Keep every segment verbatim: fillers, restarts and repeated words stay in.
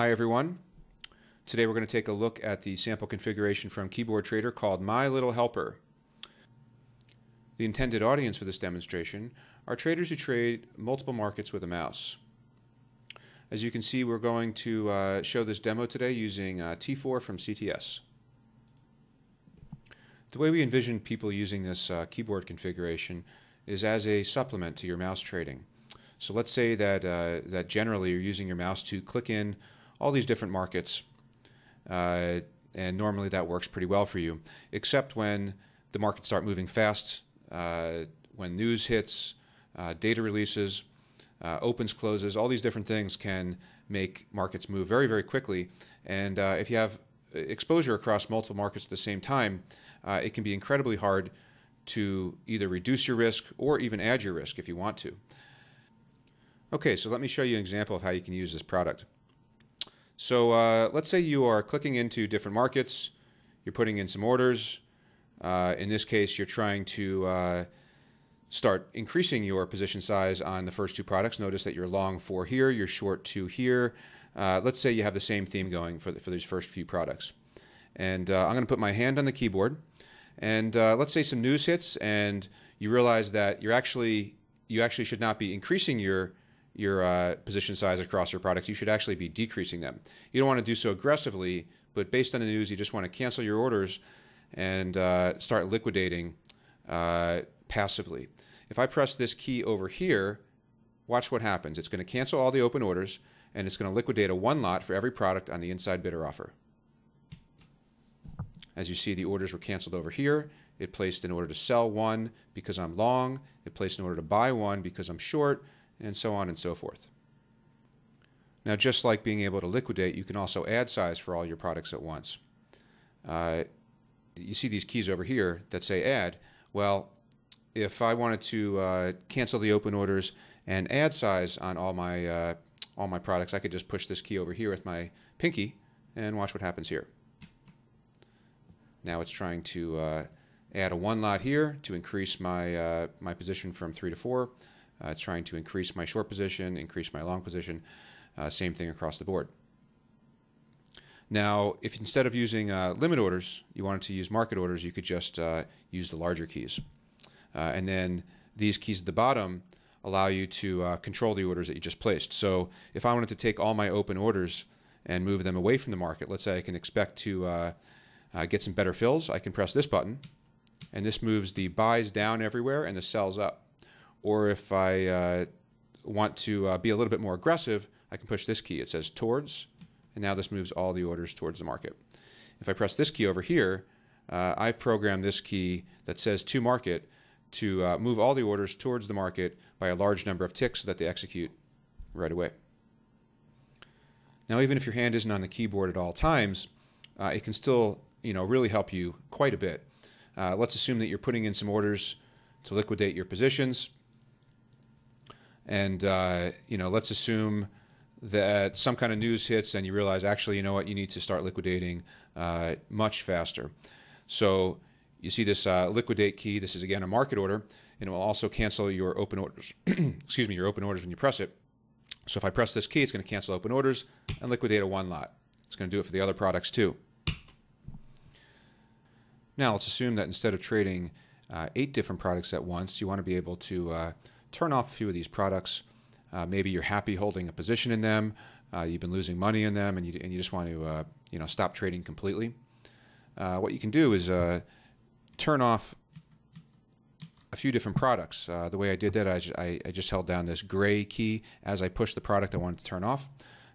Hi everyone. Today we're going to take a look at the sample configuration from Keyboard Trader called My Little Helper. The intended audience for this demonstration are traders who trade multiple markets with a mouse. As you can see, we're going to uh, show this demo today using uh, T four from C T S. The way we envision people using this uh, keyboard configuration is as a supplement to your mouse trading. So let's say that, uh, that generally you're using your mouse to click in all these different markets, uh, and normally that works pretty well for you, except when the markets start moving fast, uh, when news hits, uh, data releases, uh, opens, closes, all these different things can make markets move very, very quickly. And uh, if you have exposure across multiple markets at the same time, uh, it can be incredibly hard to either reduce your risk or even add your risk if you want to. Okay, so let me show you an example of how you can use this product. So uh, let's say you are clicking into different markets, you're putting in some orders. Uh, in this case, you're trying to uh, start increasing your position size on the first two products. Notice that you're long four here, you're short two here. Uh, let's say you have the same theme going for, the, for these first few products. And uh, I'm going to put my hand on the keyboard. And uh, let's say some news hits and you realize that you're actually, you actually should not be increasing your, your uh, position size across your products. You should actually be decreasing them. You don't want to do so aggressively, but based on the news, you just want to cancel your orders and uh, start liquidating uh, passively. If I press this key over here, watch what happens. It's going to cancel all the open orders and it's going to liquidate a one lot for every product on the inside bidder offer. As you see, the orders were canceled over here. It placed an order to sell one because I'm long. It placed an order to buy one because I'm short, and so on and so forth. Now, just like being able to liquidate, you can also add size for all your products at once. Uh, you see these keys over here that say add. Well, if I wanted to uh, cancel the open orders and add size on all my uh, all my products, I could just push this key over here with my pinky and watch what happens here. Now it's trying to uh, add a one lot here to increase my, uh, my position from three to four. Uh, it's trying to increase my short position, increase my long position, uh, same thing across the board. Now, if instead of using uh, limit orders, you wanted to use market orders, you could just uh, use the larger keys. Uh, and then these keys at the bottom allow you to uh, control the orders that you just placed. So if I wanted to take all my open orders and move them away from the market, let's say I can expect to uh, uh, get some better fills, I can press this button, and this moves the buys down everywhere and the sells up. Or if I uh, want to uh, be a little bit more aggressive, I can push this key. It says towards, and now this moves all the orders towards the market. If I press this key over here, uh, I've programmed this key that says to market to uh, move all the orders towards the market by a large number of ticks so that they execute right away. Now, even if your hand isn't on the keyboard at all times, uh, it can still, you know, really help you quite a bit. Uh, let's assume that you're putting in some orders to liquidate your positions. And, uh, you know, let's assume that some kind of news hits and you realize, actually, you know what, you need to start liquidating uh, much faster. So you see this uh, liquidate key. This is, again, a market order, and it will also cancel your open orders. Excuse me, your open orders when you press it. So if I press this key, it's going to cancel open orders and liquidate a one lot. It's going to do it for the other products, too. Now, let's assume that instead of trading uh, eight different products at once, you want to be able to uh, turn off a few of these products. Uh, maybe you're happy holding a position in them. Uh, you've been losing money in them, and you, and you just want to uh, you know, stop trading completely. Uh, what you can do is uh, turn off a few different products. Uh, the way I did that, I just, I, I just held down this gray key as I pushed the product I wanted to turn off.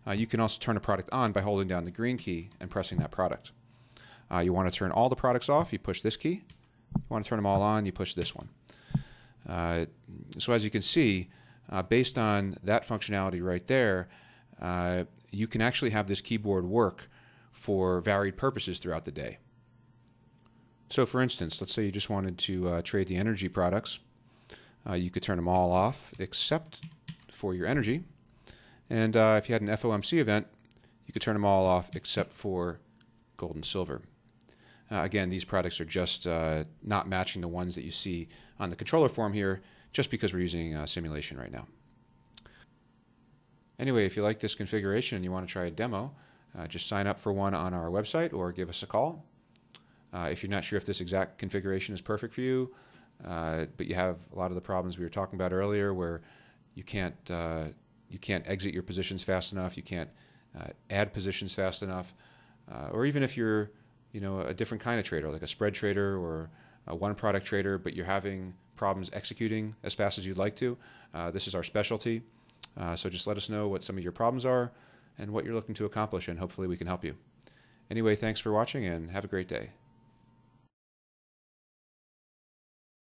Uh, you can also turn a product on by holding down the green key and pressing that product. Uh, you want to turn all the products off, you push this key. You want to turn them all on, you push this one. Uh, so as you can see, uh, based on that functionality right there, uh, you can actually have this keyboard work for varied purposes throughout the day. So for instance, let's say you just wanted to uh, trade the energy products. Uh, you could turn them all off except for your energy. And uh, if you had an F O M C event, you could turn them all off except for gold and silver. Uh, again, these products are just uh, not matching the ones that you see on the controller form here, just because we're using uh, simulation right now. Anyway, if you like this configuration and you want to try a demo, uh, just sign up for one on our website or give us a call. Uh, if you're not sure if this exact configuration is perfect for you, uh, but you have a lot of the problems we were talking about earlier where you can't, uh, you can't exit your positions fast enough, you can't uh, add positions fast enough, uh, or even if you're you know, a different kind of trader, like a spread trader or a one-product trader, but you're having problems executing as fast as you'd like to, uh, this is our specialty. Uh, so just let us know what some of your problems are and what you're looking to accomplish, and hopefully we can help you. Anyway, thanks for watching and have a great day.